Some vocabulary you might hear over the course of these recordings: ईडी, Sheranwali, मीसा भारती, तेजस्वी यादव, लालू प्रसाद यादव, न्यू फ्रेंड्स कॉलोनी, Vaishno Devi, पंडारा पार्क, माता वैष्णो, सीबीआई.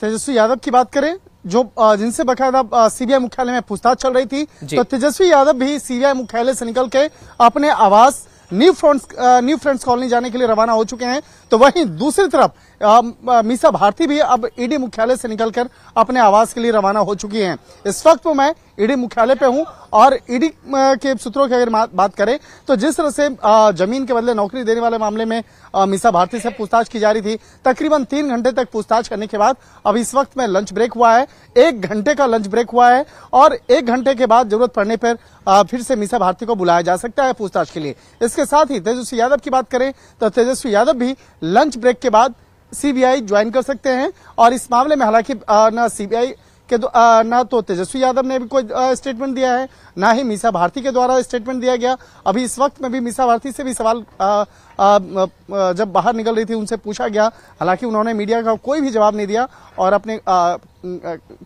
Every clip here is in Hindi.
तेजस्वी यादव की बात करें, जिनसे बाकायदा सीबीआई मुख्यालय में पूछताछ चल रही थी, तो तेजस्वी यादव भी सीबीआई मुख्यालय से निकल के अपने आवास न्यू फ्रेंड्स कॉलोनी जाने के लिए रवाना हो चुके हैं। तो वहीं दूसरी तरफ मीसा भारती भी अब ईडी मुख्यालय से निकलकर अपने आवास के लिए रवाना हो चुकी हैं। इस वक्त मैं ईडी मुख्यालय पे हूं और ईडी के सूत्रों की अगर बात करें तो जिस तरह से जमीन के बदले नौकरी देने वाले मामले में मीसा भारती से पूछताछ की जा रही थी, तकरीबन 3 घंटे तक पूछताछ करने के बाद अब इस वक्त में लंच ब्रेक हुआ है, 1 घंटे का लंच ब्रेक हुआ है और 1 घंटे के बाद जरूरत पड़ने पर फिर से मीसा भारती को बुलाया जा सकता है पूछताछ के लिए। इसके साथ ही तेजस्वी यादव की बात करें तो तेजस्वी यादव भी लंच ब्रेक के बाद सीबीआई ज्वाइन कर सकते हैं और इस मामले में हालांकि न सीबीआई के ना तो तेजस्वी यादव ने भी कोई स्टेटमेंट दिया है, ना ही मीसा भारती के द्वारा स्टेटमेंट दिया गया। अभी इस वक्त में भी मीसा भारती से भी सवाल जब बाहर निकल रही थी उनसे पूछा गया, हालांकि उन्होंने मीडिया का कोई भी जवाब नहीं दिया और अपने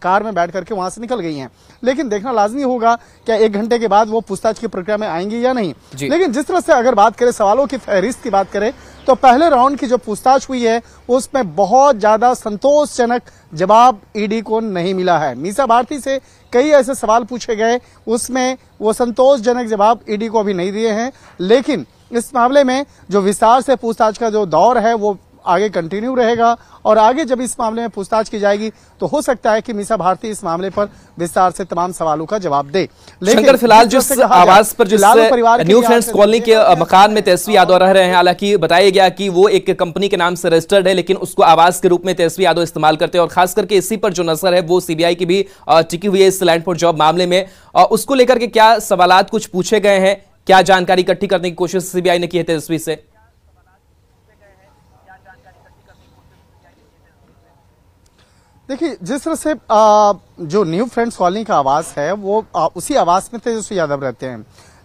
कार में बैठ करके वहां से निकल गई हैं। लेकिन देखना लाजमी होगा क्या 1 घंटे के बाद वो पूछताछ की प्रक्रिया में आएंगी या नहीं। लेकिन जिस तरह से अगर बात करें, सवालों की फहरिस्त की बात करें, तो पहले राउंड की जो पूछताछ हुई है उसमें बहुत ज्यादा संतोषजनक जवाब ईडी को नहीं मिला है। मीसा भारती से कई ऐसे सवाल पूछे गए, उसमें वो संतोषजनक जवाब ईडी को अभी नहीं दिए हैं। लेकिन इस मामले में जो विस्तार से पूछताछ का जो दौर है वो आगे कंटिन्यू रहेगा और आगे जब इस मामले में पूछताछ की जाएगी तो हो सकता है कि मीसा भारती इस मामले पर विस्तार से तमाम सवालों का जवाब दे। लेकिन फिलहाल जिस आवास पर न्यू फ्रेंड्स कॉलोनी के मकान में तेजस्वी यादव रह रहे हैं, हालांकि बताया गया कि वो एक कंपनी के नाम से रजिस्टर्ड है, लेकिन उसको आवास के रूप में तेजस्वी यादव इस्तेमाल करते हैं और खास करके इसी पर जो नजर है वो सीबीआई की भी टिकी हुई है इस लैंड फॉर जॉब मामले में। उसको लेकर के क्या सवाल कुछ पूछे गए हैं, क्या जानकारी इकट्ठी करने की कोशिश सीबीआई ने की है तेजस्वी से? देखिए, जिस तरह से जो न्यू फ्रेंड्स कॉलोनी का आवास है वो उसी आवास में तेजस्वी यादव रहते हैं।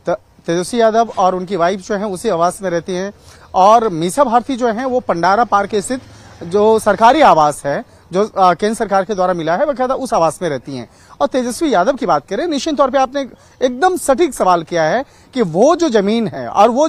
तो तेजस्वी यादव और उनकी वाइफ जो है उसी आवास में रहती हैं और मीसा भारती जो है वो पंडारा पार्क स्थित जो सरकारी आवास है जो केंद्र सरकार के द्वारा मिला है बकायदा उस आवास में रहती हैं। और तेजस्वी यादव की बात करें, निश्चित तौर पर आपने एकदम सटीक सवाल किया है कि वो जो जमीन है और वो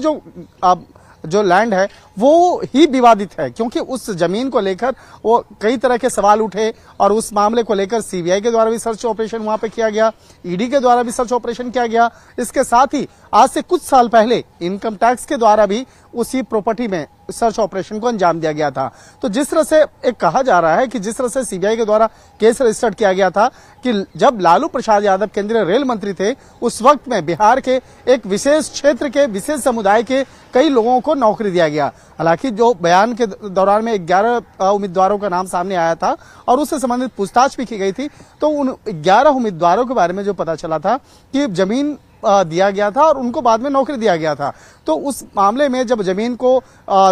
जो लैंड है वो ही विवादित है, क्योंकि उस जमीन को लेकर वो कई तरह के सवाल उठे और उस मामले को लेकर सीबीआई के द्वारा भी सर्च ऑपरेशन वहां पे किया गया, ईडी के द्वारा भी सर्च ऑपरेशन किया गया। इसके साथ ही आज से कुछ साल पहले इनकम टैक्स के द्वारा भी उसी प्रॉपर्टी में सर्च ऑपरेशन को अंजाम दिया गया था। तो जिस तरह से एक कहा जा रहा है कि जिस तरह से सीबीआई के द्वारा केस रजिस्टर्ड किया गया था कि जब लालू प्रसाद यादव केंद्रीय रेल मंत्री थे उस वक्त में बिहार के एक विशेष क्षेत्र के विशेष समुदाय के कई लोगों को नौकरी दिया गया। हालांकि जो बयान के दौरान में 11 उम्मीदवारों का नाम सामने आया था और उससे संबंधित पूछताछ भी की गई थी, तो उन 11 उम्मीदवारों के बारे में जो पता चला था कि जमीन दिया गया था और उनको बाद में नौकरी दिया गया था। तो उस मामले में जब जमीन को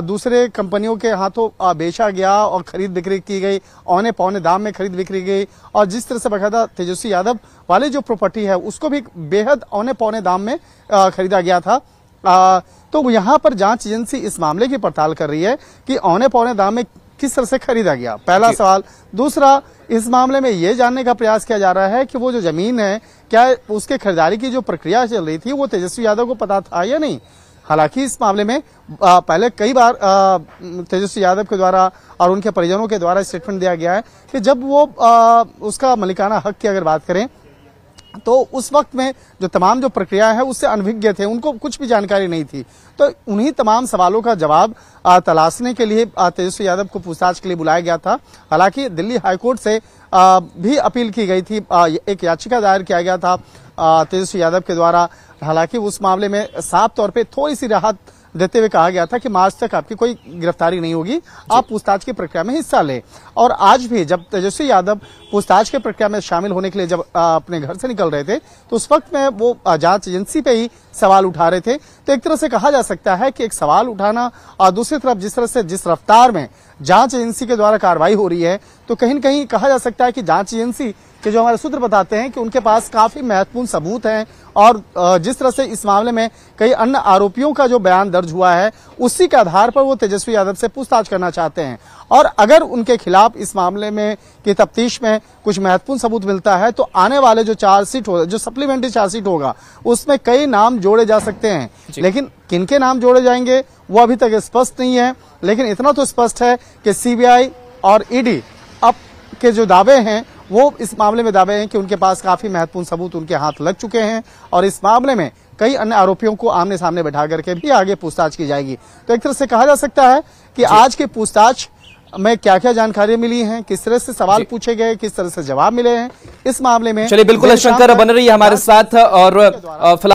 दूसरे कंपनियों के हाथों बेचा गया और खरीद बिक्री की गई, औने पौने दाम में खरीद बिक्री गई और जिस तरह से बकायदा तेजस्वी यादव वाली जो प्रॉपर्टी है उसको भी बेहद औने पौने दाम में खरीदा गया था, तो यहाँ पर जांच एजेंसी इस मामले की पड़ताल कर रही है कि औने पौने दाम में किस तरह से खरीदा गया, पहला सवाल। दूसरा, इस मामले में यह जानने का प्रयास किया जा रहा है कि वो जो जमीन है क्या उसके खरीदारी की जो प्रक्रिया चल रही थी वो तेजस्वी यादव को पता था या नहीं। हालांकि इस मामले में पहले कई बार तेजस्वी यादव के द्वारा और उनके परिजनों के द्वारा स्टेटमेंट दिया गया है कि जब वो उसका मालिकाना हक की अगर बात करें तो उस वक्त में जो तमाम जो प्रक्रिया है उससे अनभिज्ञ थे, उनको कुछ भी जानकारी नहीं थी। तो उन्हीं तमाम सवालों का जवाब तलाशने के लिए तेजस्वी यादव को पूछताछ के लिए बुलाया गया था। हालांकि दिल्ली हाईकोर्ट से भी अपील की गई थी, एक याचिका दायर किया गया था तेजस्वी यादव के द्वारा। हालांकि उस मामले में साफ तौर पर थोड़ी सी राहत देते हुए कहा गया था कि मार्च तक आपकी कोई गिरफ्तारी नहीं होगी, आप पूछताछ की प्रक्रिया में हिस्सा लें। और आज भी जब तेजस्वी यादव पूछताछ की प्रक्रिया में शामिल होने के लिए जब अपने घर से निकल रहे थे तो उस वक्त में वो जांच एजेंसी पे ही सवाल उठा रहे थे। तो एक तरह से कहा जा सकता है कि एक सवाल उठाना और दूसरी तरफ जिस तरह से जिस रफ्तार में जांच एजेंसी के द्वारा कार्रवाई हो रही है तो कहीं न कहीं कहा जा सकता है कि जांच एजेंसी कि जो हमारे सूत्र बताते हैं कि उनके पास काफी महत्वपूर्ण सबूत हैं और जिस तरह से इस मामले में कई अन्य आरोपियों का जो बयान दर्ज हुआ है उसी के आधार पर वो तेजस्वी यादव से पूछताछ करना चाहते हैं और अगर उनके खिलाफ इस मामले में की तफ्तीश में कुछ महत्वपूर्ण सबूत मिलता है तो आने वाले जो चार्जशीट होगा, जो सप्लीमेंट्री चार्जशीट होगा, उसमें कई नाम जोड़े जा सकते हैं। लेकिन किनके नाम जोड़े जाएंगे वो अभी तक स्पष्ट नहीं है। लेकिन इतना तो स्पष्ट है कि सीबीआई और ईडी अब के जो दावे हैं वो इस मामले में दावे हैं कि उनके पास काफी महत्वपूर्ण सबूत उनके हाथ लग चुके हैं और इस मामले में कई अन्य आरोपियों को आमने सामने बैठा करके भी आगे पूछताछ की जाएगी। तो एक तरह से कहा जा सकता है कि आज की पूछताछ में क्या क्या जानकारी मिली है, किस तरह से सवाल पूछे गए, किस तरह से जवाब मिले हैं, इस मामले में। चलिए, बिल्कुल शंकर बन रही है हमारे साथ और